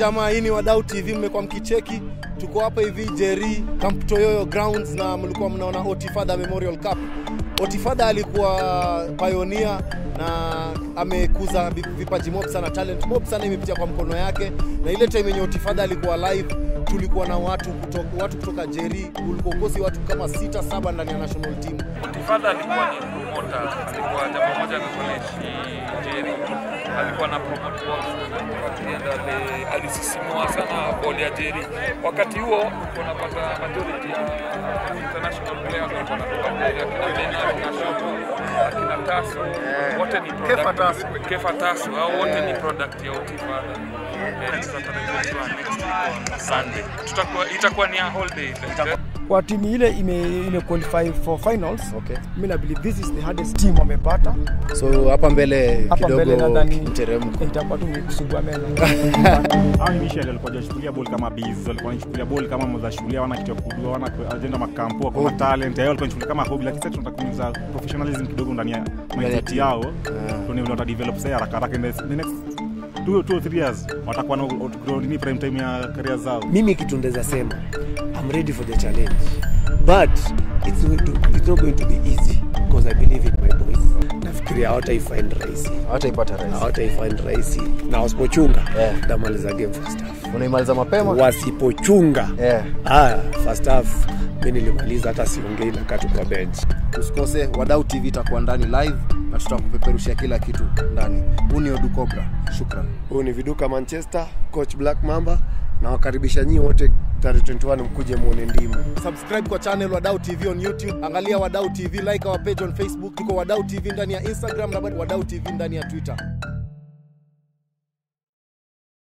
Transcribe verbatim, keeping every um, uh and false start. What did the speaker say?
jamaa, hii ni Wadau T V, mmekuwa mkicheki. Tuko hapa hivi Jerry Kampu grounds, na mlikuwa mnaona Otifada Memorial Cup. Otifada alikuwa Pioneer na amekuza vipaji mob sana, talent mob sana imepitia kwa mkono yake. Na ile time yenye Otifada alikuwa live, tulikuwa na watu kutoka watu kutoka Jerry, ulikokosi watu kama sita saba ndani ya national team. Otifada alikuwa ni promoter, alikuwa jamaa mmoja anatoleshi Jerry, alikuwa na promote watu kuendelea ile alisisimua sana boli ya Jerry. Wakati huo tunapata majority international players ambao wanatoka kwa Taso, wote ni product Kefa Taso, wote ni product ya Otifada. Sunday tutakuwa itakuwa ni a whole day. Kwa timu ile ime, ime qualify for finals, okay. Mimi believe this is the hardest team wamepata. So hapa mbele kidogo interemko itakuwa tu kusugua meno. Hao ni Michelle alikuwa anashukulia ball kama biz, alikuwa anashukulia ball kama mzashukulia wana kitu kubwa, wana agenda makampo kama talent, yeye alikuwa anashukulia kama hobby, lakini sasa tunataka kuuza professionalism kidogo ndani ya mindset yao. Tuni ndio develop sasa haraka haraka the next two to three years watakuwa na outgrown prime time ya career zao. Mimi kitu ndeza sema, I'm ready for the challenge, but it's going to it's not going to be easy because I believe in my boys. Nafikiria hawataifind rahisi, hawataipata rahisi, hawataifind rahisi. Na wasipochunga ndamaliza game first half. Unaimaliza mapema wasipochunga. Yeah. Ah, first half mimi nilimaliza hata siongei na katu kwa bench. Usikose, Wadau T V itakuwa ndani live na tutakupeperushia kila kitu ndani. Uni Odu Kobra, shukrani. Uni Viduka Manchester, Coach Black Mamba, na wakaribisha nyinyi wote tarehe ishirini na moja mkuje muone ndimu. Subscribe kwa channel Wadau T V on YouTube, angalia Wadau T V, like our page on Facebook, tuko Wadau T V ndani ya Instagram na Wadau T V ndani ya Twitter.